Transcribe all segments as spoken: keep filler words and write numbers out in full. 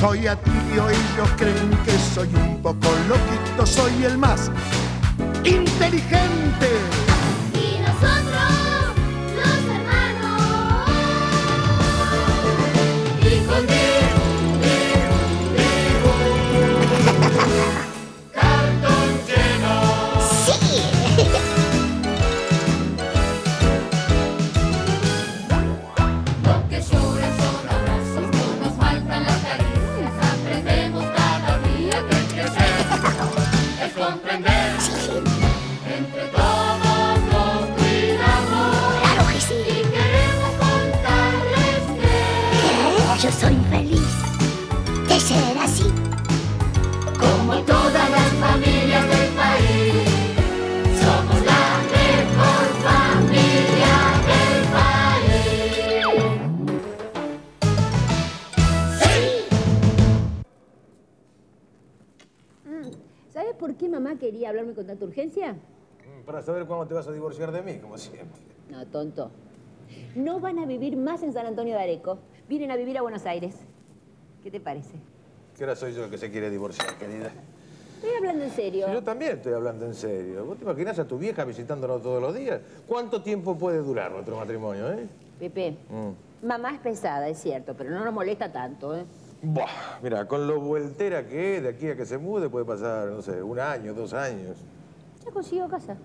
Soy atibio, ellos creen que soy un poco loquito, soy el más inteligente. Y nosotros, los hermanos. Y con Dibu, Dibu, Dibu, cartón lleno. Sí. Lo que lloran son abrazos, no nos faltan las caricias. Aprendemos cada día que crecemos. Es comprender. Sí. Yo soy feliz de ser así, como todas las familias del país. Somos la mejor familia del país. ¡Sí! ¿Sabes por qué mamá quería hablarme con tanta urgencia? Para saber cuándo te vas a divorciar de mí, como siempre. No, tonto. No van a vivir más en San Antonio de Areco. Vienen a vivir a Buenos Aires. ¿Qué te parece? Que ahora soy yo el que se quiere divorciar, querida. Estoy hablando en serio. Sí, yo también estoy hablando en serio. ¿Vos te imaginás a tu vieja visitándonos todos los días? ¿Cuánto tiempo puede durar nuestro matrimonio, eh? Pepe, mm. mamá es pesada, es cierto, pero no nos molesta tanto, ¿eh? Buah, mira, con lo vueltera que es, de aquí a que se mude puede pasar, no sé, un año, dos años. Ya consiguió casa.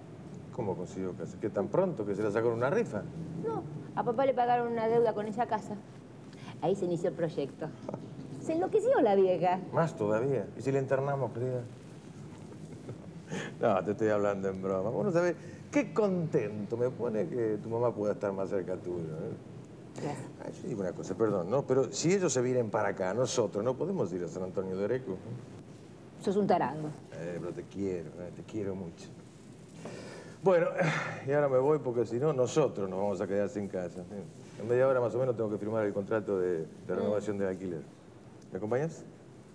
¿Cómo consiguió casa? ¿Qué tan pronto? ¿Que se la sacó en una rifa? No, a papá le pagaron una deuda con esa casa. Ahí se inició el proyecto. Se enloqueció la vieja. Más todavía. ¿Y si la internamos, querida? No, te estoy hablando en broma. Vos no sabés qué contento me pone que tu mamá pueda estar más cerca tuyo, ¿eh? Gracias. Ay, yo digo una cosa, perdón, ¿no? Pero si ellos se vienen para acá, nosotros no podemos ir a San Antonio de Areco. Sos un tarado. Eh, pero te quiero, eh, te quiero mucho. Bueno, y ahora me voy porque si no, nosotros nos vamos a quedar sin casa. En media hora más o menos tengo que firmar el contrato de, de renovación del alquiler. ¿Me acompañas?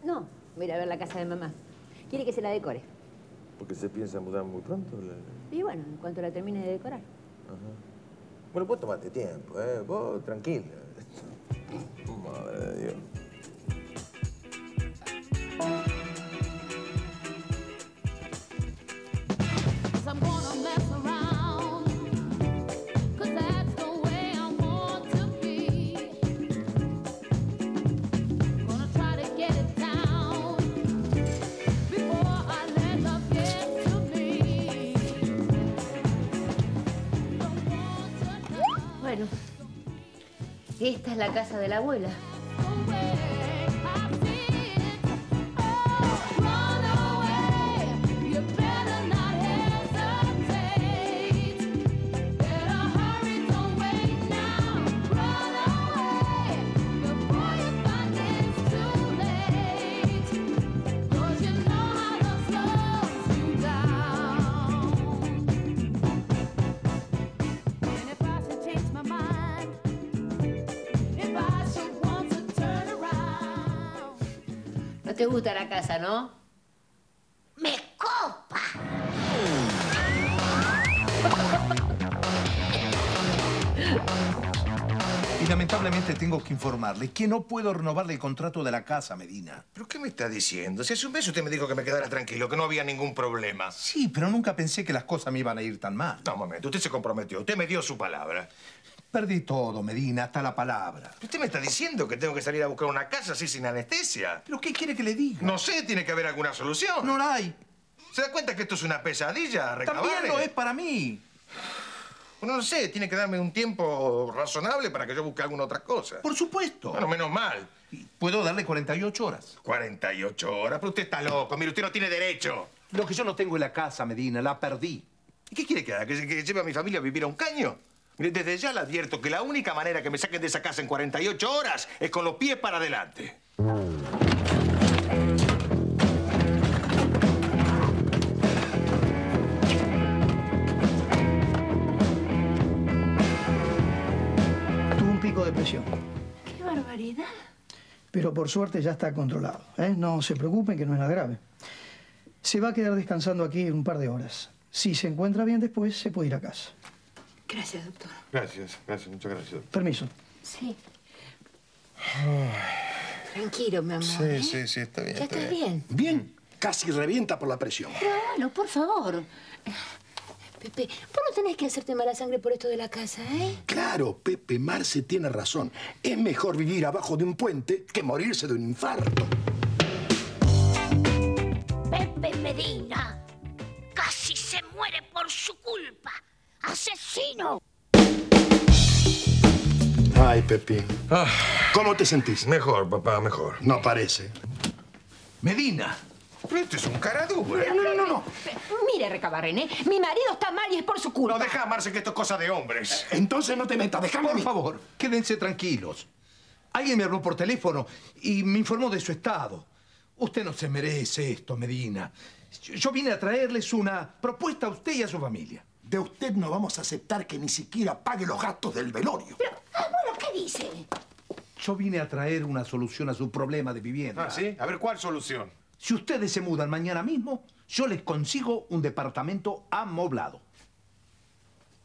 No, voy a ir a ver la casa de mamá. Quiere que se la decore. ¿Porque se piensa mudar muy pronto? La... Y bueno, en cuanto la termine de decorar. Ajá. Bueno, vos tomate tiempo, ¿eh? Vos tranquila. Madre de Dios. Esta es la casa de la abuela. ¿Te gusta la casa, no? ¡Me copa! Y lamentablemente tengo que informarle que no puedo renovarle el contrato de la casa, Medina. ¿Pero qué me está diciendo? Si hace un mes usted me dijo que me quedara tranquilo, que no había ningún problema. Sí, pero nunca pensé que las cosas me iban a ir tan mal. No, un momento. Usted se comprometió. Usted me dio su palabra. Perdí todo, Medina, hasta la palabra. ¿Usted me está diciendo que tengo que salir a buscar una casa así sin anestesia? ¿Pero qué quiere que le diga? No sé, tiene que haber alguna solución. No la hay. ¿Se da cuenta que esto es una pesadilla, Recavare? También lo es para mí. Bueno, no sé, tiene que darme un tiempo razonable para que yo busque alguna otra cosa. Por supuesto. Bueno, menos mal. Puedo darle cuarenta y ocho horas. ¿cuarenta y ocho horas? Pero usted está loco. Mire, usted no tiene derecho. Lo que yo no tengo es la casa, Medina. La perdí. ¿Y qué quiere que haga? ¿Que, que lleve a mi familia a vivir a un caño? Desde ya le advierto que la única manera que me saquen de esa casa en cuarenta y ocho horas es con los pies para adelante. Tuvo un pico de presión. ¡Qué barbaridad! Pero por suerte ya está controlado, ¿eh? No se preocupen que no es nada grave. Se va a quedar descansando aquí un par de horas. Si se encuentra bien después, se puede ir a casa. Gracias, doctor. Gracias, gracias, muchas gracias. Permiso. Sí. Ay. Tranquilo, mi amor. Sí, ¿eh? sí, sí, está bien. Ya está estás bien. bien. Bien. Casi revienta por la presión. Claro, por favor. Pepe, vos no tenés que hacerte mala sangre por esto de la casa, ¿eh? Claro, Pepe, Marce tiene razón. Es mejor vivir abajo de un puente que morirse de un infarto. Pepe Medina casi se muere por su culpa. ¡Asesino! Ay, Pepín. Ah. ¿Cómo te sentís? Mejor, papá, mejor. No parece. Medina. Pero esto es un caradura. Mira, no, no, no, no. Mire, Recabarrené, mi marido está mal y es por su culpa. No, deja, Marce, que esto es cosa de hombres. Entonces no te metas, déjame. Por favor, quédense tranquilos. Alguien me habló por teléfono y me informó de su estado. Usted no se merece esto, Medina. Yo vine a traerles una propuesta a usted y a su familia. De usted no vamos a aceptar que ni siquiera pague los gastos del velorio. Pero, ah, bueno, ¿qué dice? Yo vine a traer una solución a su problema de vivienda. Ah, ¿sí? A ver, ¿cuál solución? Si ustedes se mudan mañana mismo, yo les consigo un departamento amoblado.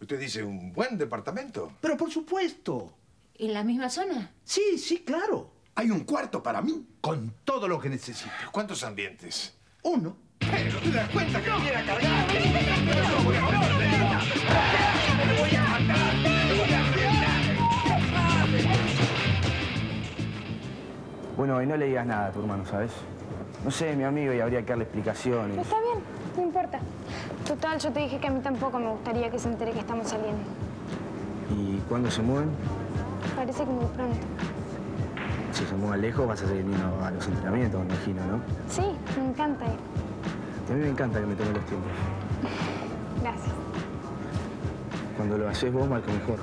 ¿Usted dice un buen departamento? Pero, por supuesto. ¿En la misma zona? Sí, sí, claro. ¿Hay un cuarto para mí? Con todo lo que necesito. ¿Cuántos ambientes? Uno. Pero te das cuenta que no viene a cargar. No, voy a matar. Te voy a matar. Te voy a arruinar. Bueno, y no le digas nada a tu hermano, ¿sabes? No sé, mi amigo, y habría que darle explicaciones. Está bien, no importa. Total, yo te dije que a mí tampoco me gustaría que se entere que estamos saliendo. ¿Y cuándo se mueven? Parece que muy pronto. Si se mueven lejos, vas a seguir viniendo a los entrenamientos, me imagino, ¿no? Sí, me encanta ir. A mí me encanta que me tomen los tiempos. Gracias. Cuando lo haces vos, mal que mejor.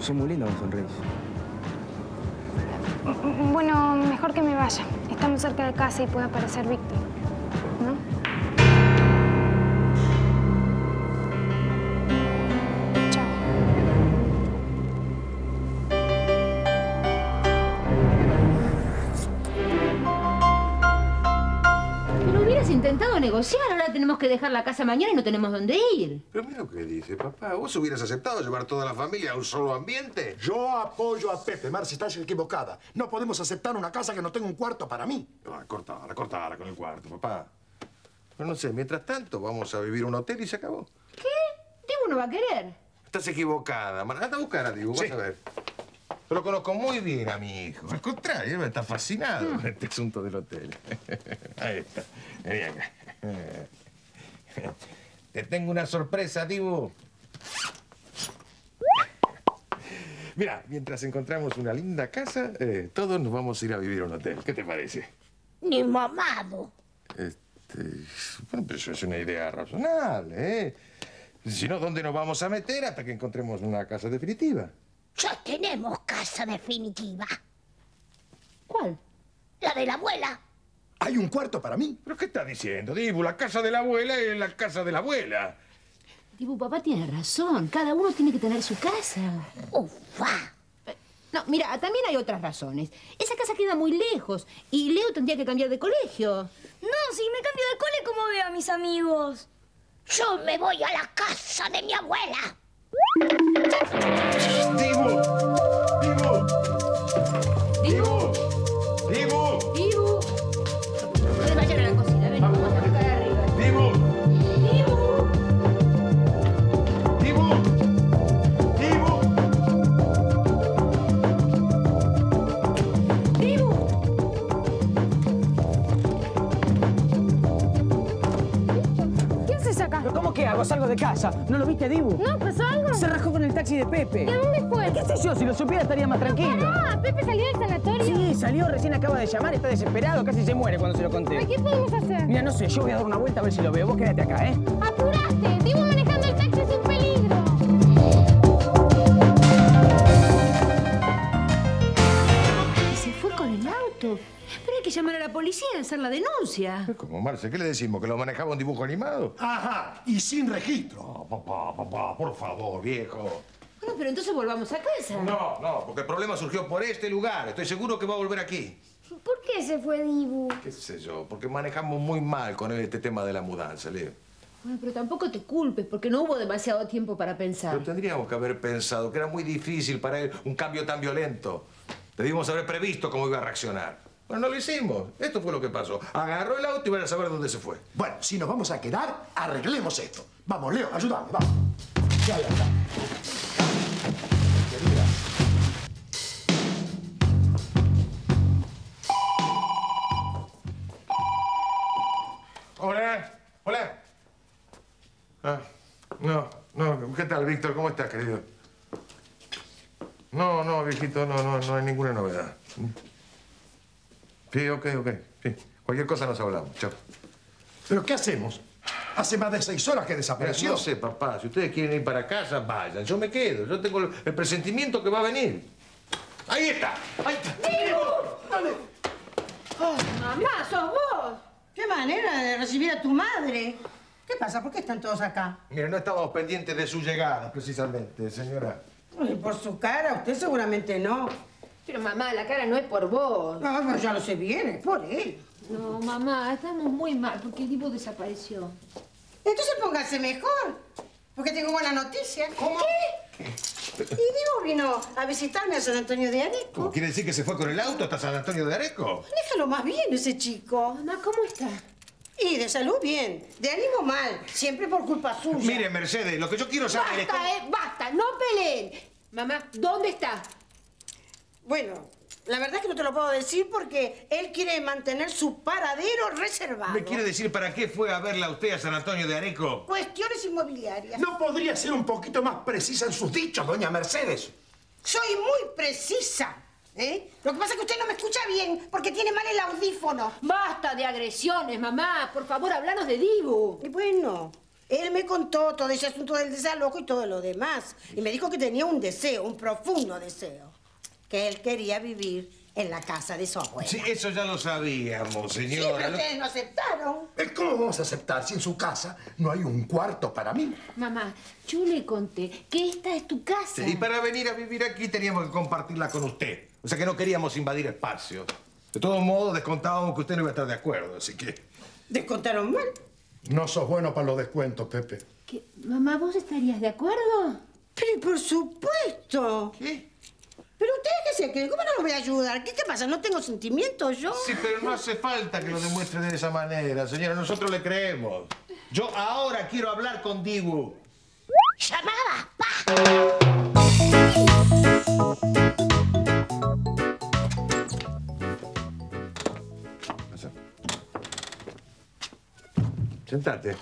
Soy muy lindo cuando sonreís. Bueno, mejor que me vaya. Estamos cerca de casa y puede aparecer Víctor, ¿no? Negociar, ahora tenemos que dejar la casa mañana y no tenemos dónde ir. Pero mira lo que dice, papá. ¿Vos hubieras aceptado llevar toda la familia a un solo ambiente? Yo apoyo a Pepe. Marce, estás equivocada. No podemos aceptar una casa que no tenga un cuarto para mí. Ah, cortala, cortala con el cuarto, papá. Pero no sé, mientras tanto vamos a vivir un hotel y se acabó. ¿Qué? Dibu no va a querer. Estás equivocada, man. Anda a buscar a Dibu, sí. Vas a ver. Lo conozco muy bien a mi hijo. Al contrario, me está fascinado con este asunto del hotel. Ahí está. Vení acá. Te tengo una sorpresa, Dibu. Mira, mientras encontramos una linda casa, eh, todos nos vamos a ir a vivir a un hotel. ¿Qué te parece? Ni mamado. Este, bueno, pero eso es una idea razonable, ¿eh? Si no, ¿dónde nos vamos a meter hasta que encontremos una casa definitiva? Ya tenemos casa definitiva. ¿Cuál? La de la abuela. ¿Hay un cuarto para mí? ¿Pero qué estás diciendo, Dibu? La casa de la abuela es la casa de la abuela. Dibu, papá tiene razón. Cada uno tiene que tener su casa. ¡Ufa! No, mira, también hay otras razones. Esa casa queda muy lejos y Leo tendría que cambiar de colegio. No, si me cambio de cole, ¿cómo veo a mis amigos? Yo me voy a la casa de mi abuela. ¡Dibu! ¡Dibu! ¡Dibu! ¡Dibu! ¡Dibu! No vayan a la cocina, ven, vamos a tocar arriba. ¡Dibu! ¡Dibu! ¡Dibu! ¡Dibu! ¡Dibu! ¿Qué haces acá? ¿Pero cómo que hago? Salgo de casa. ¿No lo viste, Dibu? No, pasó algo. Se rajó con el taxi de Pepe. ¿Qué sé yo? Si lo supiera estaría más tranquilo. ¡Ah! Pepe salió del sanatorio. Sí, salió, recién acaba de llamar, está desesperado, casi se muere cuando se lo conté. ¿Qué podemos hacer? Mira, no sé, yo voy a dar una vuelta a ver si lo veo. Vos quédate acá, ¿eh? ¡Apuraste! Dibu manejando el taxi es un peligro. ¿Y se fue con el auto? Pero hay que llamar a la policía y hacer la denuncia. ¿Cómo, Marce? ¿Qué le decimos? ¿Que lo manejaba un dibujo animado? Ajá, y sin registro. Oh, papá, papá, por favor, viejo. Bueno, pero entonces volvamos a casa. No, no, porque el problema surgió por este lugar. Estoy seguro que va a volver aquí. ¿Por qué se fue Dibu? Qué sé yo, porque manejamos muy mal con este tema de la mudanza, Leo. Bueno, pero tampoco te culpes, porque no hubo demasiado tiempo para pensar. Pero tendríamos que haber pensado que era muy difícil para él un cambio tan violento. Debimos haber previsto cómo iba a reaccionar. Bueno, no lo hicimos. Esto fue lo que pasó. Agarró el auto y van a saber dónde se fue. Bueno, si nos vamos a quedar, arreglemos esto. Vamos, Leo, ayúdame, vamos. Ya, ya, ya. Hola, hola. Ah, no, no, ¿qué tal, Víctor? ¿Cómo estás, querido? No, no, viejito, no, no, no hay ninguna novedad. Sí, ok, ok, sí. Cualquier cosa nos hablamos, chao. ¿Pero qué hacemos? Hace más de seis horas que desapareció. No sé, papá, si ustedes quieren ir para casa, vayan. Yo me quedo, yo tengo el presentimiento que va a venir. ¡Ahí está! ¡Ahí está! ¡Dibu! ¡Dale! Oh, mamá, sos vos. Qué manera de recibir a tu madre. ¿Qué pasa? ¿Por qué están todos acá? Mira, no estábamos pendientes de su llegada, precisamente, señora. Y por su cara, usted seguramente no. Pero, mamá, la cara no es por vos. No, no, ya lo sé bien, es por él. No, mamá, estamos muy mal porque el tipo desapareció. Entonces póngase mejor, porque tengo buena noticia. ¿Cómo? ¿Qué? Y Dibu vino a visitarme a San Antonio de Areco. ¿Quiere decir que se fue con el auto hasta San Antonio de Areco? Déjalo más bien ese chico. Mamá, ¿cómo está? Y de salud bien, de ánimo mal, siempre por culpa suya. Mire, Mercedes, lo que yo quiero saber es... Basta, eh, basta, no peleen. Mamá, ¿dónde está? Bueno, la verdad es que no te lo puedo decir porque él quiere mantener su paradero reservado. ¿Me quiere decir para qué fue a verla usted a San Antonio de Areco? Cuestiones inmobiliarias. ¿No podría ser un poquito más precisa en sus dichos, doña Mercedes? Soy muy precisa, ¿eh? Lo que pasa es que usted no me escucha bien porque tiene mal el audífono. Basta de agresiones, mamá. Por favor, háblanos de Dibu. Y bueno... Él me contó todo ese asunto del desalojo y todo lo demás. Y me dijo que tenía un deseo, un profundo deseo. Que él quería vivir en la casa de su abuela. Sí, eso ya lo sabíamos, señora. Sí, pero ustedes no aceptaron. ¿Cómo vamos a aceptar si en su casa no hay un cuarto para mí? Mamá, yo le conté que esta es tu casa. Sí, y para venir a vivir aquí teníamos que compartirla con usted. O sea que no queríamos invadir espacios. De todos modos, descontábamos que usted no iba a estar de acuerdo, así que... ¿Descontaron mal? No sos bueno para los descuentos, Pepe. ¿Qué? Mamá, ¿vos estarías de acuerdo? Pero por supuesto. ¿Qué? Pero ustedes qué se creen, ¿cómo no los voy a ayudar? ¿Qué te pasa? ¿No tengo sentimientos yo? Sí, pero no hace falta que lo demuestre de esa manera, señora. Nosotros le creemos. Yo ahora quiero hablar con Dibu. ¡Llamada! Sentate.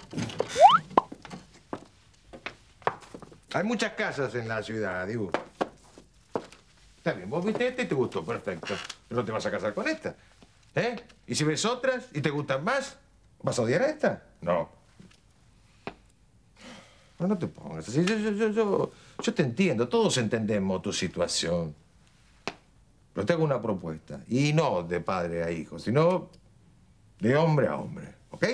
Hay muchas casas en la ciudad, Dibu. Está bien, vos viste esta y te gustó, perfecto. Pero no te vas a casar con esta, ¿eh? Y si ves otras y te gustan más, ¿vas a odiar a esta? No. No, no te pongas así. Yo, yo, yo, yo, yo te entiendo, todos entendemos tu situación. Pero te hago una propuesta. Y no de padre a hijo, sino de hombre a hombre, ¿ok?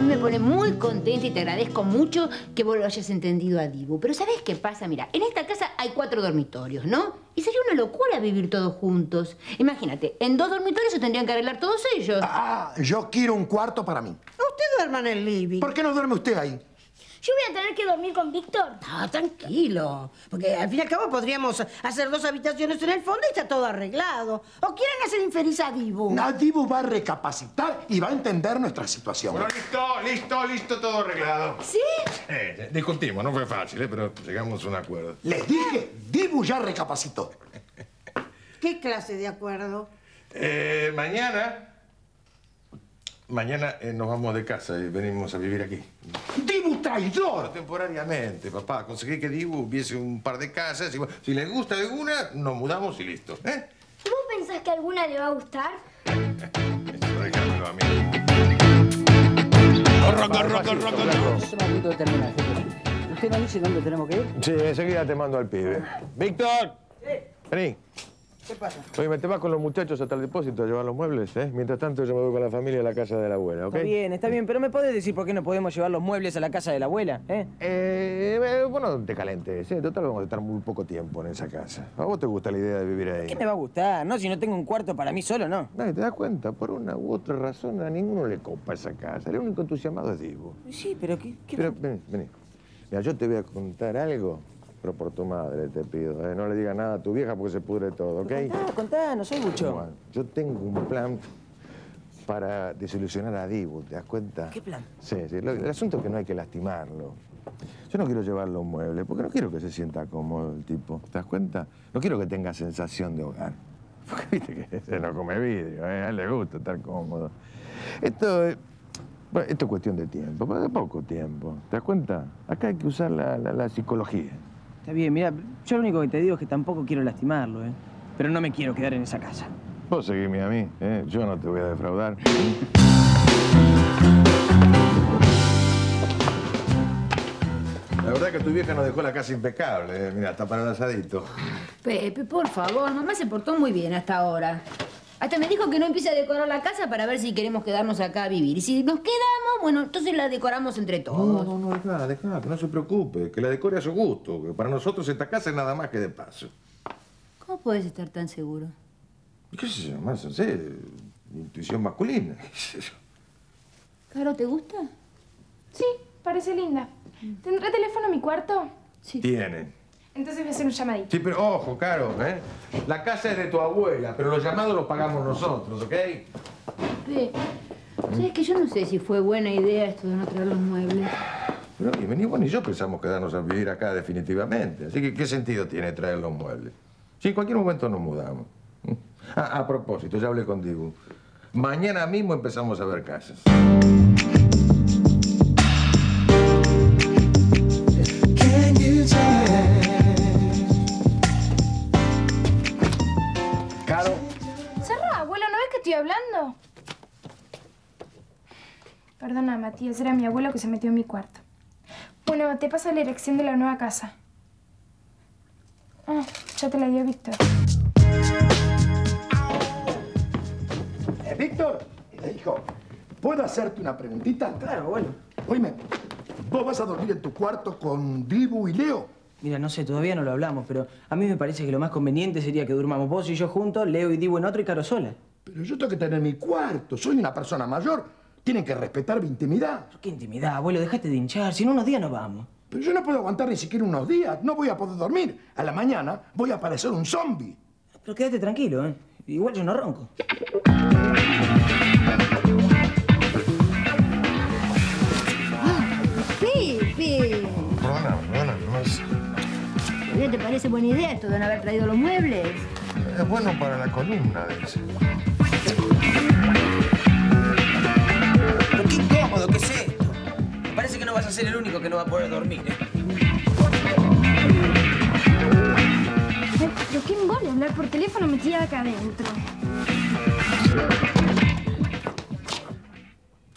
Me pone muy contenta y te agradezco mucho que vos lo hayas entendido a Dibu. Pero ¿sabés qué pasa? Mira, en esta casa hay cuatro dormitorios, ¿no? Y sería una locura vivir todos juntos. Imagínate, en dos dormitorios se tendrían que arreglar todos ellos. Ah, yo quiero un cuarto para mí. Usted duerma en el living. ¿Por qué no duerme usted ahí? ¿Yo voy a tener que dormir con Víctor? No, tranquilo. Porque al fin y al cabo podríamos hacer dos habitaciones en el fondo y está todo arreglado. ¿O quieren hacer infeliz a Dibu? No, Dibu va a recapacitar y va a entender nuestra situación. Bueno, listo, listo, listo, todo arreglado. ¿Sí? Eh, discutimos, no fue fácil, eh, pero llegamos a un acuerdo. Les dije, Dibu ya recapacitó. ¿Qué clase de acuerdo? Eh, mañana... Mañana eh, nos vamos de casa y venimos a vivir aquí. ¡Dibu traidor! Temporariamente, papá. Conseguí que Dibu hubiese un par de casas. Y, si les gusta alguna, nos mudamos y listo. ¿Eh? ¿Vos pensás que alguna le va a gustar? Eso déjamelo a mí. ¡Corro, corro, corro, corro! ¿Usted nos dice dónde tenemos que ir? Sí, enseguida te mando al pibe. ¡Víctor! Sí. Vení. ¿Qué pasa? Oye, me te vas con los muchachos hasta el depósito a llevar los muebles, ¿eh? Mientras tanto yo me voy con la familia a la casa de la abuela, ¿ok? Está bien, está bien, pero ¿me podés decir por qué no podemos llevar los muebles a la casa de la abuela, eh? Eh, Pero bueno, te calentes, ¿eh? Total, vamos a estar muy poco tiempo en esa casa. ¿A vos te gusta la idea de vivir ahí? ¿Qué me va a gustar? No, si no tengo un cuarto para mí solo, no. Nadie te das cuenta, por una u otra razón a ninguno le copa esa casa. El único entusiasmado es Dibu. Sí, pero ¿qué? qué... Pero, vení, vení. Mira, yo te voy a contar algo, pero por tu madre te pido, ¿eh? No le digas nada a tu vieja porque se pudre todo, ¿ok? Pero contá, contá, no soy buchón. Bueno, yo tengo un plan para desilusionar a Dibu, ¿te das cuenta? ¿Qué plan? Sí, sí. El asunto es que no hay que lastimarlo. Yo no quiero llevarlo a un mueble, porque no quiero que se sienta cómodo el tipo, ¿te das cuenta? No quiero que tenga sensación de hogar. Porque viste que se no come vidrio, ¿eh? A él le gusta estar cómodo. Esto es, bueno, esto es cuestión de tiempo, pero de poco tiempo, ¿te das cuenta? Acá hay que usar la, la, la psicología. Está bien, mira, yo lo único que te digo es que tampoco quiero lastimarlo, ¿eh? Pero no me quiero quedar en esa casa. Vos seguime a mí, ¿eh? Yo no te voy a defraudar. La verdad que tu vieja nos dejó la casa impecable, ¿eh? Mirá, está para el asadito. Pepe, por favor, mamá se portó muy bien hasta ahora. Hasta me dijo que no empiece a decorar la casa para ver si queremos quedarnos acá a vivir. Y si nos quedamos, bueno, entonces la decoramos entre todos. No, no, no, dejá, dejá, que no se preocupe, que la decore a su gusto. Que para nosotros esta casa es nada más que de paso. ¿Cómo podés estar tan seguro? ¿Qué es eso, más? No sé, intuición masculina. ¿Qué es eso? ¿Caro, te gusta? Sí, parece linda. ¿Tendrá teléfono en mi cuarto? Sí. Tiene. Entonces voy a hacer un llamadito. Sí, pero ojo, Caro, ¿eh? La casa es de tu abuela, pero los llamados los pagamos nosotros, ¿ok? Pepe, ¿sabes que yo no sé si fue buena idea esto de no traer los muebles? No, ni Benigua ni yo pensamos quedarnos a vivir acá definitivamente. Así que, ¿qué sentido tiene traer los muebles? Si en cualquier momento nos mudamos. Ah, a propósito, ya hablé con Dibu. Mañana mismo empezamos a ver casas. Caro. Cerrá, abuelo, ¿no ves que estoy hablando? Perdona, Matías, era mi abuelo que se metió en mi cuarto. Bueno, te pasa la dirección de la nueva casa. Ah, ya te la dio Víctor. Víctor, hijo, ¿puedo hacerte una preguntita? Claro, bueno. Oíme, ¿vos vas a dormir en tu cuarto con Dibu y Leo? Mira, no sé, todavía no lo hablamos, pero a mí me parece que lo más conveniente sería que durmamos vos y yo juntos, Leo y Dibu en otro y Caro sola. Pero yo tengo que tener mi cuarto, soy una persona mayor. Tienen que respetar mi intimidad. ¿Qué intimidad, abuelo? Dejate de hinchar, si en unos días no vamos. Pero yo no puedo aguantar ni siquiera unos días, no voy a poder dormir. A la mañana voy a parecer un zombie. Pero quédate tranquilo, ¿eh? Igual yo no ronco. Ah, ¡Pepe! Perdona, perdona, nomás. ¿Qué te parece buena idea esto de no haber traído los muebles? Es bueno para la columna, de ese. Pero qué incómodo, ¿qué es esto? Me parece que no vas a ser el único que no va a poder dormir, ¿eh? Pero qué embole hablar por teléfono metida acá adentro.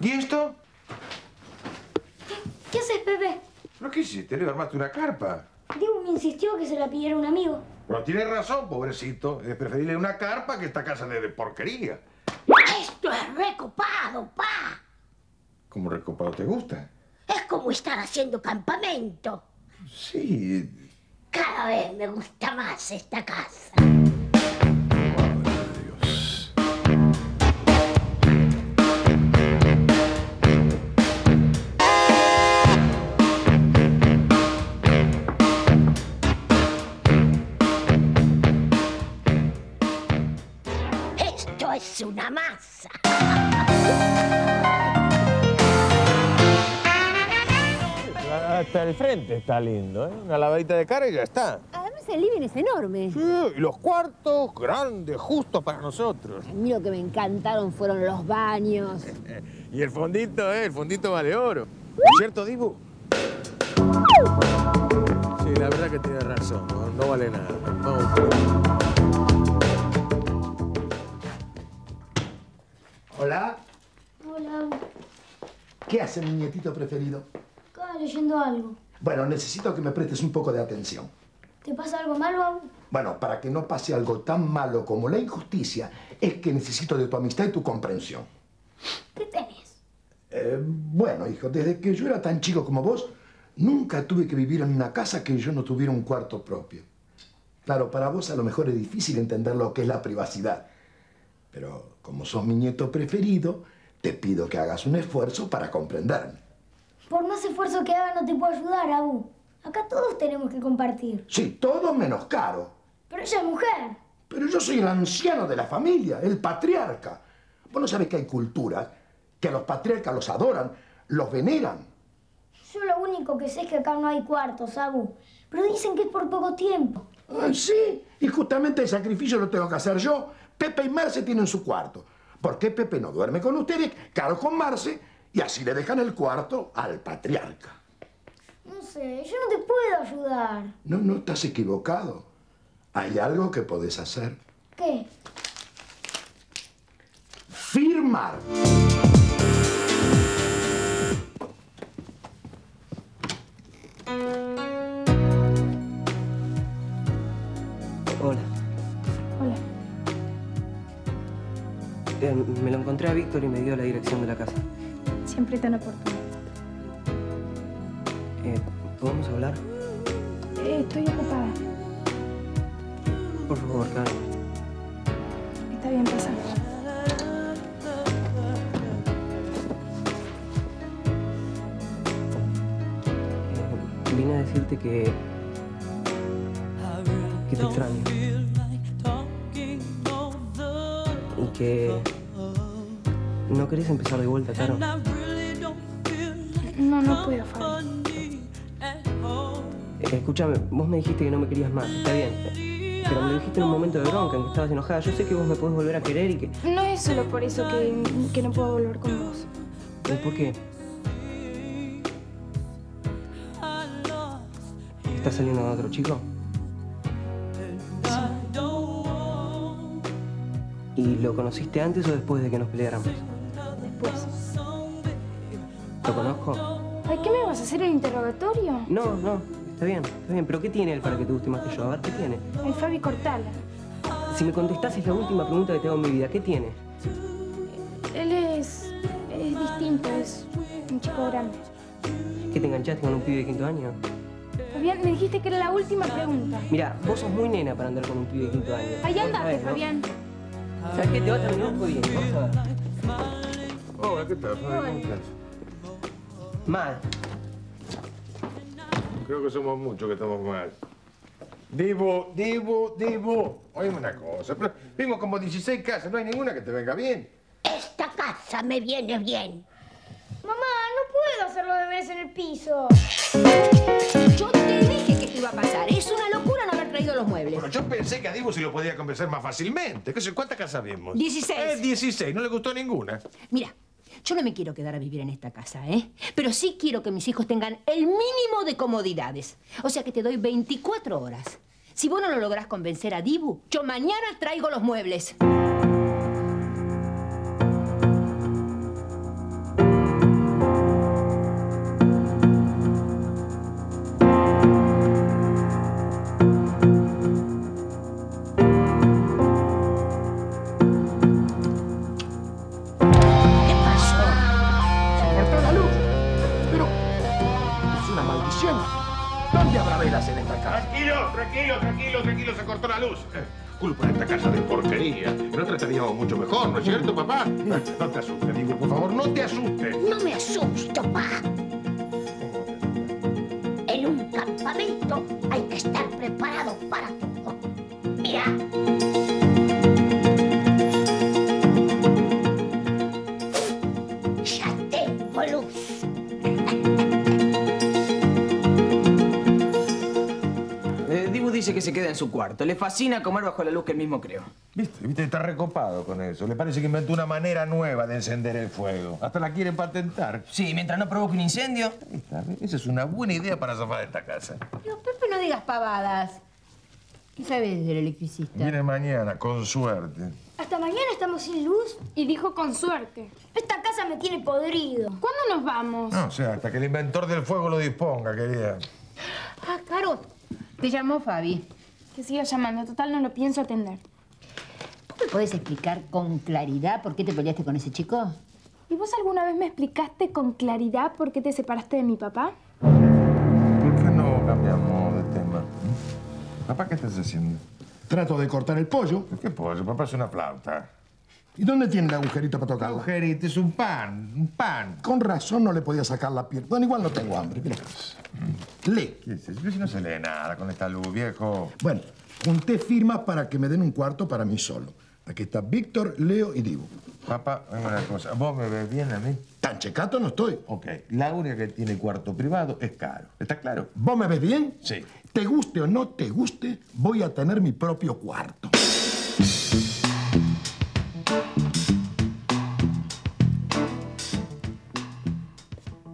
¿Y esto? ¿Qué, ¿Qué haces, Pepe? ¿Pero qué hiciste? ¿Le armaste una carpa? Dibu me insistió que se la pidiera un amigo. Bueno, tienes razón, pobrecito. Es preferible una carpa que esta casa de porquería. ¡Esto es recopado, pa! ¿Cómo recopado te gusta? Es como estar haciendo campamento. Sí... Cada vez me gusta más esta casa. Madre de Dios. Esto es una masa. Hasta el frente está lindo, ¿eh? Una lavadita de cara y ya está. Además el living es enorme. Sí, y los cuartos grandes, justos para nosotros. A mí lo que me encantaron fueron los baños. Y el fondito, ¿eh? El fondito vale oro. ¿Cierto, Dibu? Sí, la verdad que tiene razón. No, no vale nada. Vamos. Hola. Hola. ¿Qué hace mi nietito preferido? Leyendo algo. Bueno, necesito que me prestes un poco de atención. ¿Te pasa algo malo, Abu? Bueno, para que no pase algo tan malo como la injusticia, es que necesito de tu amistad y tu comprensión. ¿Qué tenés? Eh, bueno, hijo, desde que yo era tan chico como vos, Nunca tuve que vivir en una casa que yo no tuviera un cuarto propio. Claro, para vos a lo mejor es difícil entender lo que es la privacidad. Pero como sos mi nieto preferido, te pido que hagas un esfuerzo para comprenderme. Por más esfuerzo que haga no te puedo ayudar, Abu. Acá todos tenemos que compartir. Sí, todos menos Caro. Pero ella es mujer. Pero yo soy el anciano de la familia, el patriarca. Vos no sabés que hay culturas que a los patriarcas los adoran, los veneran. Yo lo único que sé es que acá no hay cuartos, Abu. Pero dicen que es por poco tiempo. Ay, sí, y justamente el sacrificio lo tengo que hacer yo. Pepe y Marce tienen su cuarto. ¿Por qué Pepe no duerme con ustedes, Caro con Marce, y así le dejan el cuarto al patriarca? No sé, yo no te puedo ayudar. No, no, estás equivocado. Hay algo que podés hacer. ¿Qué? Firmar. Hola. Hola. Eh, me lo encontré a Víctor y me dio la dirección de la casa. Siempre tan oportuno. Eh, ¿Podemos hablar? Eh, estoy ocupada. Por favor, Caro. Está bien, pasamos. Eh, vine a decirte que... que te extraño. Y que... ¿no querés empezar de vuelta, Caro? No, no puedo, Fabián. Escúchame, vos me dijiste que no me querías más, está bien. Pero me lo dijiste en un momento de bronca, en que estabas enojada. Yo sé que vos me podés volver a querer y que... No es solo por eso que, que no puedo volver con vos. ¿Por qué? ¿Estás saliendo con otro chico? Sí. ¿Y lo conociste antes o después de que nos peleáramos? Después. ¿Lo conozco? Ay, ¿qué me vas a hacer, el interrogatorio? No, no. Está bien, está bien, pero ¿qué tiene él para que te guste más que yo? A ver, ¿qué tiene? Ay, Fabi, cortala. Si me contestás es la última pregunta que te hago en mi vida. ¿Qué tiene? Él es... es distinto, es un chico grande. ¿Qué, te enganchaste con un pibe de quinto año? Fabián, me dijiste que era la última pregunta. Mirá, vos sos muy nena para andar con un pibe de quinto año. Ahí andate, Fabián. ¿No? ¿Sabés qué? Te va a terminar un poco bien, vamos a ver. Hola, ¿qué tal, Fabián? Mal. Creo que somos muchos que estamos mal. Dibu, Dibu, Dibu. Oíme una cosa, pero vimos como dieciséis casas, no hay ninguna que te venga bien. Esta casa me viene bien. Mamá, no puedo hacer los deberes en el piso. Yo te dije que te iba a pasar. Es una locura no haber traído los muebles. Bueno, yo pensé que a Dibu se lo podía convencer más fácilmente. ¿Qué sé? ¿Cuántas casas vimos? dieciséis. Eh, dieciséis, no le gustó ninguna. Mira. Yo no me quiero quedar a vivir en esta casa, ¿eh? Pero sí quiero que mis hijos tengan el mínimo de comodidades. O sea que te doy veinticuatro horas. Si vos no lo lográs convencer a Dibu, yo mañana traigo los muebles. Culpa de esta casa de porquería. En otra estaríamos mucho mejor, ¿no es cierto, papá? No, no te asustes, digo, por favor, no te asustes. No me asusto, papá. En un campamento hay que estar preparado para todo. Mira. Ya tengo luz. Dice que se queda en su cuarto. Le fascina comer bajo la luz que él mismo creó. ¿Viste? ¿Viste? Está recopado con eso. Le parece que inventó una manera nueva de encender el fuego. Hasta la quieren patentar. Sí, mientras no provoque un incendio. Esta, esa es una buena idea para zafar de esta casa. Pero, Pepe, no digas pavadas. ¿Qué sabes del electricista? Viene mañana, con suerte. Hasta mañana estamos sin luz. Y dijo con suerte. Esta casa me tiene podrido. ¿Cuándo nos vamos? No, o sea, hasta que el inventor del fuego lo disponga, querida. Ah, Caro. Te llamó Fabi. Que siga llamando. Total, no lo pienso atender. ¿Vos me podés explicar con claridad por qué te peleaste con ese chico? ¿Y vos alguna vez me explicaste con claridad por qué te separaste de mi papá? Papá, ¿qué estás haciendo? Trato de cortar el pollo. ¿Qué pollo? Papá, es una flauta. ¿Y dónde tiene el agujerito para tocarlo? Agujerito, es un pan, un pan. Con razón no le podía sacar la pierna. Bueno, igual no tengo hambre, mira. Lee. ¿Qué es eso? No se lee nada con esta luz, viejo. Bueno, junté firmas para que me den un cuarto para mí solo. Aquí está Víctor, Leo y Dibu. Papá, venga una cosa. ¿Vos me ves bien a mí? Tan checato no estoy. Ok, la única que tiene cuarto privado es Caro. ¿Está claro? ¿Vos me ves bien? Sí. Te guste o no te guste, voy a tener mi propio cuarto.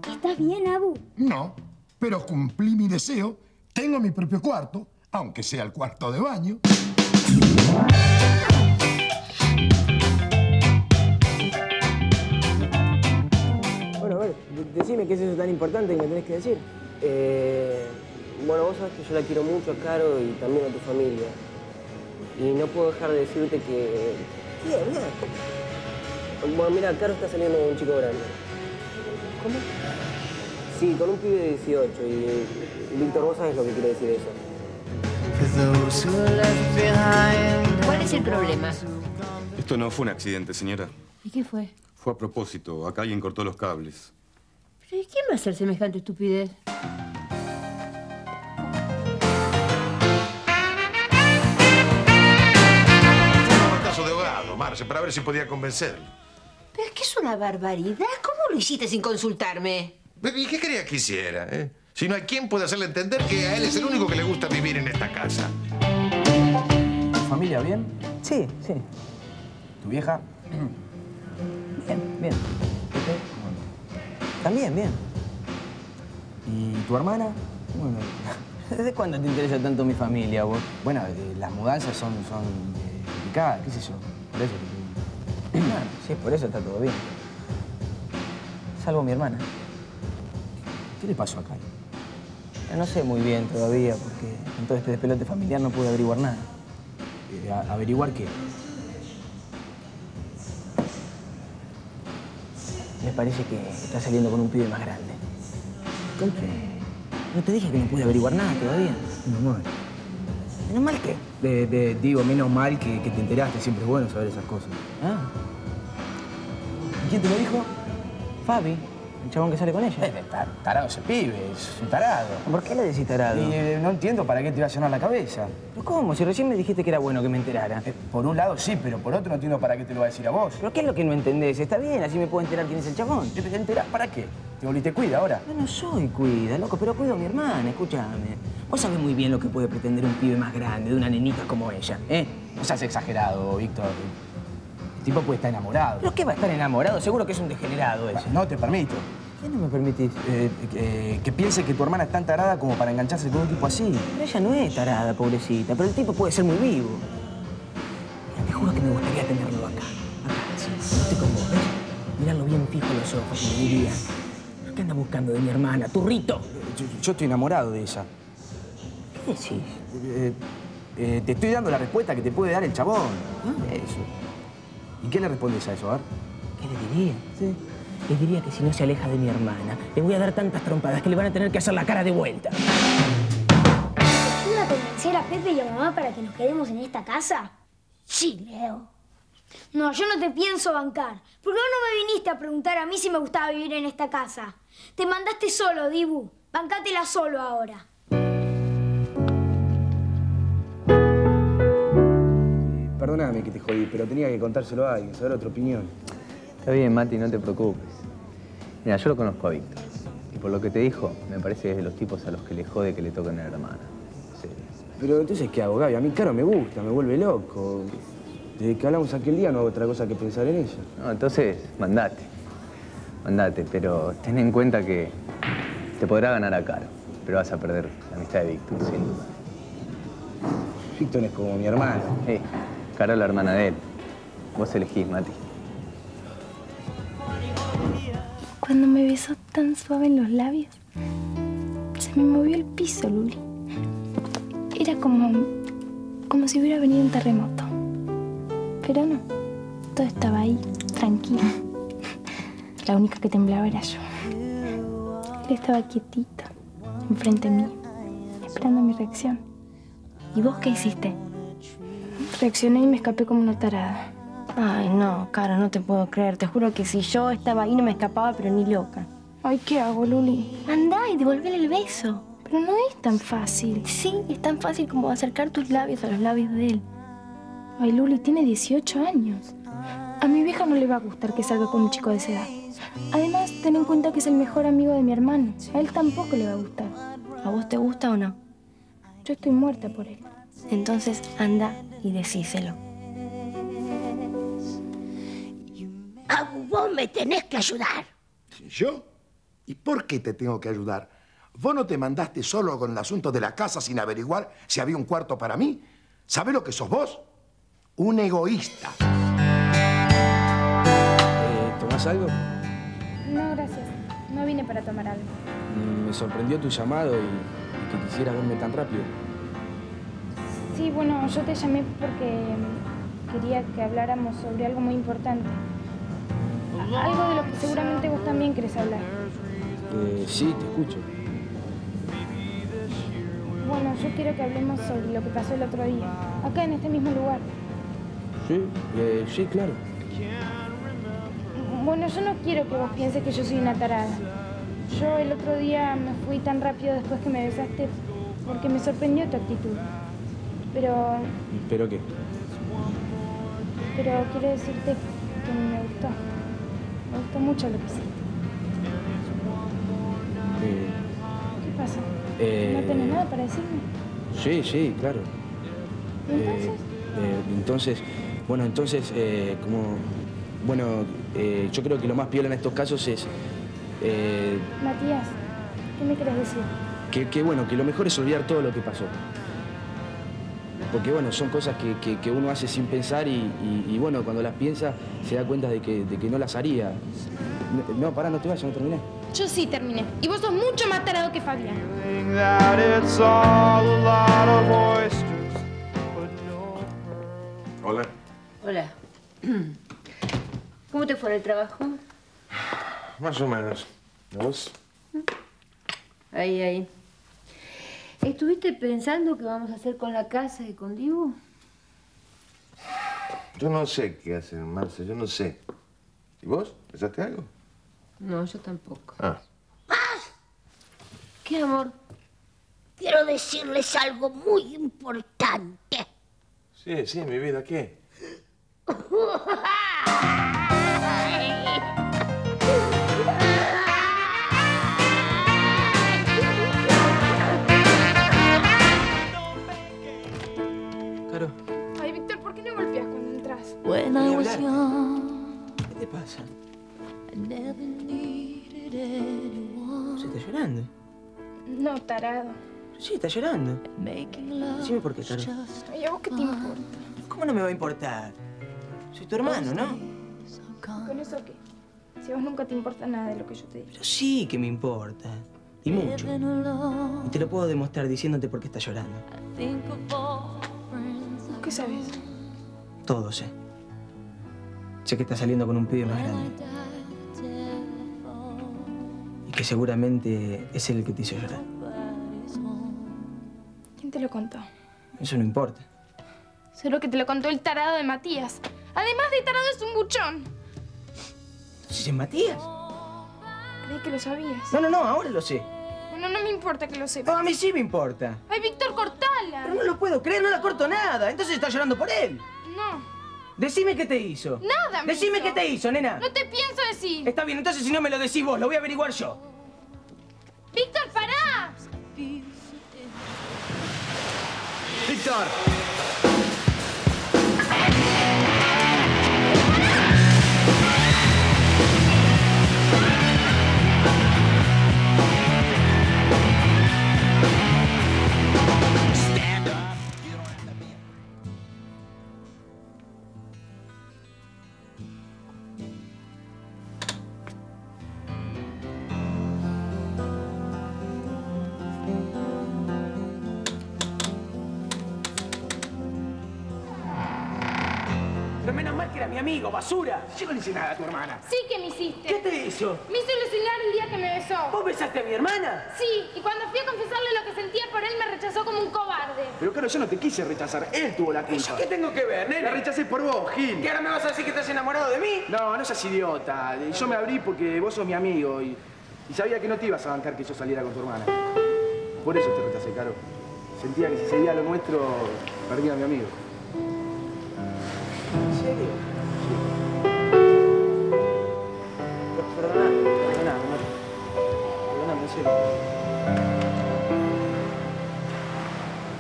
¿Estás bien, Abu? No, pero cumplí mi deseo. Tengo mi propio cuarto, aunque sea el cuarto de baño. Decime qué es eso tan importante que me tenés que decir. Eh, bueno, vos sabés que yo la quiero mucho a Caro y también a tu familia. Y no puedo dejar de decirte que... Bien, bien. Bueno, mira, Caro está saliendo con un chico grande. ¿Cómo? Sí, con un pibe de dieciocho. Y Víctor, vos sabés lo que quiere decir eso. ¿Cuál es el problema? Esto no fue un accidente, señora. ¿Y qué fue? Fue a propósito. Acá alguien cortó los cables. ¿Pero quién va a hacer semejante estupidez? Un caso de abogado, Marce, para ver si podía convencerlo. Pero es que es una barbaridad. ¿Cómo lo hiciste sin consultarme? ¿Y qué quería que hiciera, eh? Si no hay quien puede hacerle entender que a él es el único que le gusta vivir en esta casa. ¿Tu familia bien? Sí, sí. ¿Tu vieja? Bien, bien. ¿Usted? También, bien. ¿Y tu hermana? Bueno, ¿desde cuándo te interesa tanto mi familia, vos? Bueno, eh, las mudanzas son, son eh, complicadas, qué sé yo. Por eso te... Claro, sí, por eso está todo bien. Salvo mi hermana. ¿Qué le pasó a Caro? No sé muy bien todavía, porque con todo este despelote familiar no pude averiguar nada. Eh, a, ¿Averiguar qué? Me parece que está saliendo con un pibe más grande. ¿Con qué? No te dije que no pude averiguar nada todavía. Menos mal. ¿Menos mal qué? De, de, digo, menos mal que, que te enteraste. Siempre es bueno saber esas cosas. Ah. ¿Y quién te lo dijo? Fabi, el chabón que sale con ella. Eh, tar, tarado ese pibe, es un tarado. ¿Por qué le decís tarado? Y, eh, no entiendo para qué te iba a sonar la cabeza. ¿Pero cómo? Si recién me dijiste que era bueno que me enterara. Eh, por un lado sí, pero por otro no entiendo para qué te lo va a decir a vos. ¿Pero qué es lo que no entendés? Está bien, así me puedo enterar quién es el chabón. ¿Te enterás? ¿Para qué? ¿Te volviste cuida ahora? No, no soy cuida, loco, pero cuido a mi hermana, escúchame. Vos sabés muy bien lo que puede pretender un pibe más grande de una nenita como ella, ¿eh? No seas exagerado, Víctor. El tipo puede estar enamorado. ¿Pero qué va a estar enamorado? Seguro que es un degenerado ese. No te permito. ¿Qué no me permitís? Eh, eh, que piense que tu hermana es tan tarada como para engancharse con un tipo así. Pero ella no es tarada, pobrecita. Pero el tipo puede ser muy vivo. Mira, te juro que me gustaría tenerlo acá. Acá, sí. No te conmoves. Mirarlo bien fijo en los ojos, me diría. ¿Qué anda buscando de mi hermana, turrito? Yo, yo estoy enamorado de ella. ¿Qué decís? Eh, eh, te estoy dando la respuesta que te puede dar el chabón. ¿Ah? Eso. ¿Y qué le respondes a eso, a ver? ¿Qué le diría? Sí. Le diría que si no se aleja de mi hermana, le voy a dar tantas trompadas que le van a tener que hacer la cara de vuelta. ¿Te ayuda a convencer a Pepe y a mamá para que nos quedemos en esta casa? Sí, Leo. No, yo no te pienso bancar. Porque vos no me viniste a preguntar a mí si me gustaba vivir en esta casa. Te mandaste solo, Dibu. Bancátela solo ahora. Perdóname que te jodí, pero tenía que contárselo a alguien, saber otra opinión. Está bien, Mati, no te preocupes. Mira, yo lo conozco a Víctor. Y por lo que te dijo, me parece que es de los tipos a los que le jode que le toquen a la hermana. Sí. Pero entonces, ¿qué hago, Gaby? A mí Caro me gusta, me vuelve loco. Desde que hablamos aquel día no hago otra cosa que pensar en ella. No, entonces, mandate. Mandate, pero ten en cuenta que te podrá ganar a Caro, pero vas a perder la amistad de Víctor, sin duda. Víctor es como mi hermano. Sí. Caro, la hermana de él. Vos elegís, Mati. Cuando me besó tan suave en los labios, se me movió el piso, Luli. Era como... como si hubiera venido un terremoto. Pero no. Todo estaba ahí, tranquilo. La única que temblaba era yo. Él estaba quietito, enfrente mío, esperando mi reacción. ¿Y vos qué hiciste? Reaccioné y me escapé como una tarada. Ay, no, Caro, no te puedo creer. Te juro que si yo estaba ahí no me escapaba, pero ni loca. Ay, ¿qué hago, Luli? Andá y devolvele el beso. Pero no es tan fácil. Sí, es tan fácil como acercar tus labios a los labios de él. Ay, Luli, tiene dieciocho años. A mi vieja no le va a gustar que salga con un chico de esa edad. Además, ten en cuenta que es el mejor amigo de mi hermano. A él tampoco le va a gustar. ¿A vos te gusta o no? Yo estoy muerta por él. Entonces, anda y decíselo. Ah, vos me tenés que ayudar. ¿Yo? ¿Y por qué te tengo que ayudar? ¿Vos no te mandaste solo con el asunto de la casa sin averiguar si había un cuarto para mí? ¿Sabés lo que sos vos? Un egoísta. Eh, ¿Tomás algo? No, gracias. No vine para tomar algo. Mm, me sorprendió tu llamado y, y que quisieras verme tan rápido. Sí, bueno, yo te llamé porque quería que habláramos sobre algo muy importante. Algo de lo que seguramente vos también querés hablar. Eh, sí, te escucho. Bueno, yo quiero que hablemos sobre lo que pasó el otro día, acá en este mismo lugar. Sí, eh, sí, claro. Bueno, yo no quiero que vos pienses que yo soy una tarada. Yo el otro día me fui tan rápido después que me besaste porque me sorprendió tu actitud. Pero... ¿Pero qué? Pero quiero decirte que me gustó. Me gustó mucho lo que hiciste. Eh... ¿Qué pasa? Eh... ¿No tenés nada para decirme? Sí, sí, claro. ¿Entonces? Eh, eh, entonces, bueno, entonces, eh, como... Bueno, eh, yo creo que lo más piola en estos casos es... Eh... Matías, ¿qué me querés decir? Que, que bueno, que lo mejor es olvidar todo lo que pasó. Porque, bueno, son cosas que, que, que uno hace sin pensar y, y, y, bueno, cuando las piensa se da cuenta de que, de que no las haría. No, no, pará, no te vayas, no terminé. Yo sí terminé. Y vos sos mucho más tarado que Fabián. Hola. Hola. ¿Cómo te fue en el trabajo? Más o menos. ¿Vos? Ahí, ahí. ¿Estuviste pensando qué vamos a hacer con la casa y con Dibu? Yo no sé qué hacer, Marce, yo no sé. ¿Y vos? ¿Pensaste algo? No, yo tampoco. Ah. ¡Más! ¿Qué, amor? Quiero decirles algo muy importante. Sí, sí, mi vida, ¿qué? Ay, Víctor, ¿por qué no golpeas cuando entras? ¿Qué te pasa? ¿Se está llorando? No, tarado. Sí, está llorando. Decime por qué, Caro. ¿Y a vos qué te importa? ¿Cómo no me va a importar? Soy tu hermano, ¿no? ¿Con eso qué? Si a vos nunca te importa nada de lo que yo te digo. Pero sí que me importa. Y mucho. Y te lo puedo demostrar diciéndote por qué está llorando. ¿Qué sabes? Todo sé. Sé que está saliendo con un pibe más grande. Y que seguramente es él el que te hizo llorar. ¿Quién te lo contó? Eso no importa. Seguro que te lo contó el tarado de Matías. Además de tarado es un buchón. ¿Es Matías? Creí que lo sabías. No, no, no, ahora lo sé. No, no me importa que lo sepas. No, a mí sí me importa. Ay, Víctor, cortala. Pero no lo puedo creer, no la corto nada. Entonces está llorando por él. No. Decime qué te hizo. Nada, me Decime hizo. qué te hizo, nena. No te pienso decir. Está bien, entonces si no me lo decís vos, lo voy a averiguar yo. Víctor, pará. Víctor. Pero menos mal que era mi amigo, basura. Yo no le hice nada a tu hermana. Sí que me hiciste. ¿Qué te hizo? Me hizo ilusionar el día que me besó. ¿Vos besaste a mi hermana? Sí, y cuando fui a confesarle lo que sentía por él, me rechazó como un cobarde. Pero claro, yo no te quise rechazar. Él tuvo la culpa. ¿Qué tengo que ver, nene? La rechacé por vos, Gil. ¿Y ahora me vas a decir que estás enamorado de mí? No, no seas idiota. Yo me abrí porque vos sos mi amigo y, y sabía que no te ibas a bancar que yo saliera con tu hermana. Por eso te rechacé, Caro. Sentía que si seguía lo nuestro, perdía a mi amigo. ¿En serio? Sí. Perdona, perdona, perdóname, en serio.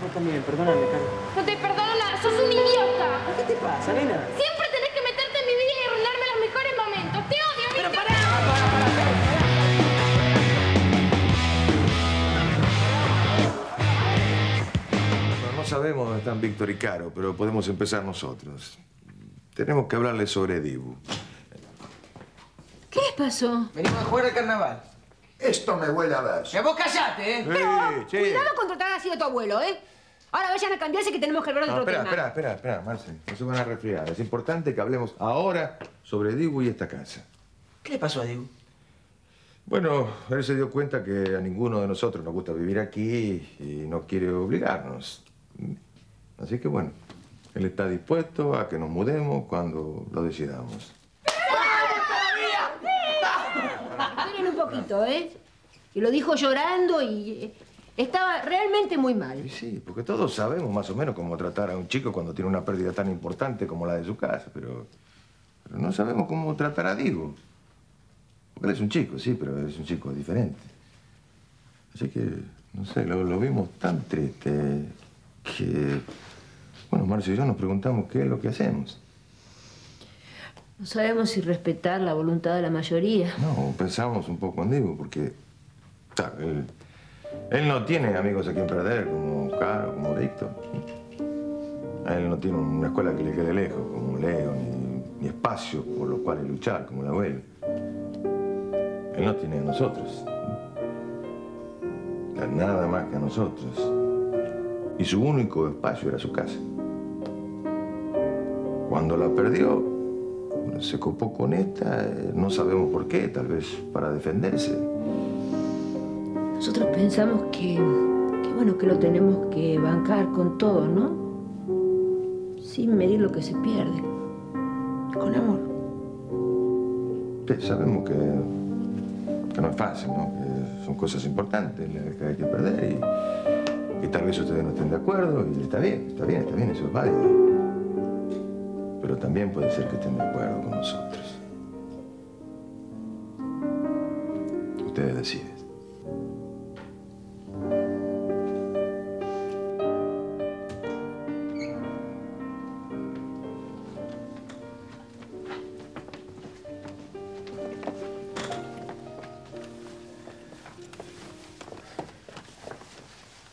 No, también, perdóname, Caro. No te perdono nada, sos un idiota. ¿Qué te pasa, nena? Siempre tenés que meterte en mi vida y arruinarme los mejores momentos. Te odio, Víctor. Pero pará, pará, pará, pará. Sabemos dónde están Víctor y Caro, pero podemos empezar nosotros. Tenemos que hablarles sobre Dibu. ¿Qué les pasó? Venimos a jugar al carnaval. Esto me huele a ver. ¡Que vos callate, eh! Sí, pero, sí. Cuidado con tratar así de tu abuelo, ¿eh? Ahora vayan a cambiarse que tenemos que hablar de no, otro espera, tema. Espera, espera, espera, Marce. No se van a resfriar. Es importante que hablemos ahora sobre Dibu y esta casa. ¿Qué le pasó a Dibu? Bueno, él se dio cuenta que a ninguno de nosotros nos gusta vivir aquí y no quiere obligarnos. Así que, bueno, él está dispuesto a que nos mudemos cuando lo decidamos. Miren un poquito, ¿eh? Y lo dijo llorando y estaba realmente muy mal. Sí, sí, porque todos sabemos más o menos cómo tratar a un chico cuando tiene una pérdida tan importante como la de su casa, pero, pero no sabemos cómo tratar a Dibu. Porque él es un chico, sí, pero es un chico diferente. Así que, no sé, lo, lo vimos tan triste... que... bueno, Marcio y yo nos preguntamos qué es lo que hacemos. No sabemos si respetar la voluntad de la mayoría. No, pensamos un poco en Dibu, porque... claro, él, él no tiene amigos a quien perder, como Caro, como Víctor. Él no tiene una escuela que le quede lejos, como Leo, ni, ni espacio por los cuales luchar, como el abuelo. Él no tiene a nosotros. Nada más que a nosotros. Y su único espacio era su casa. Cuando la perdió, se copó con esta, no sabemos por qué, tal vez para defenderse. Nosotros pensamos que, que bueno, que lo tenemos que bancar con todo, ¿no? Sin medir lo que se pierde. Con amor. Sí, sabemos que, que no es fácil, ¿no? Que son cosas importantes las que hay que perder y... y tal vez ustedes no estén de acuerdo, y está bien, está bien, está bien, eso es válido. Pero también puede ser que estén de acuerdo con nosotros. Ustedes deciden.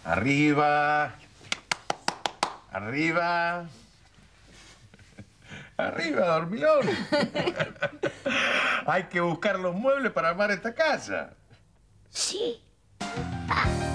Arriba, arriba, arriba, dormilón. Hay que buscar los muebles para armar esta casa. Sí. Ah.